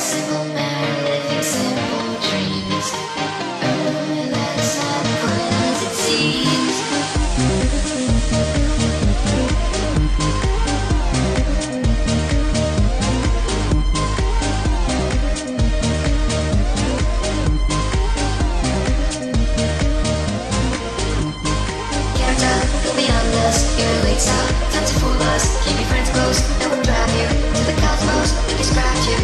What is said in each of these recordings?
single man living simple dreams. Oh, that's not as plain as it seems. Can't tell, go beyond us, your legs out, time to fool us. Keep your friends close, no one drive you to the cosmos, let me scratch you.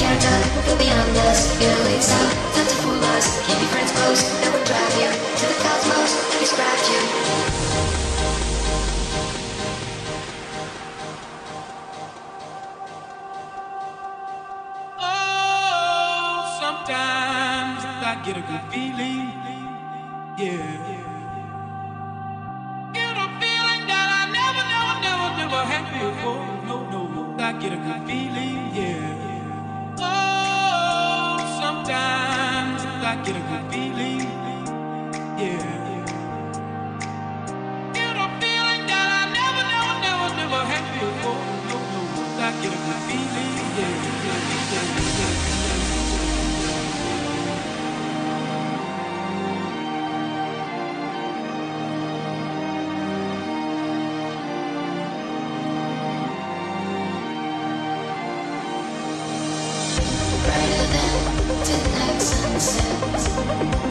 Can't tell, go beyond us, your legs out, time to fool us. Keep your friends close, no one drive you to the cosmos, let me scratch you. Sometimes I get a good feeling, yeah. Get a feeling that I never had before. No, I get a good feeling, yeah. Oh, sometimes I get a good feeling, yeah. Get a feeling that I never had before. No, I get a good feeling, yeah. Brighter than midnight sunsets.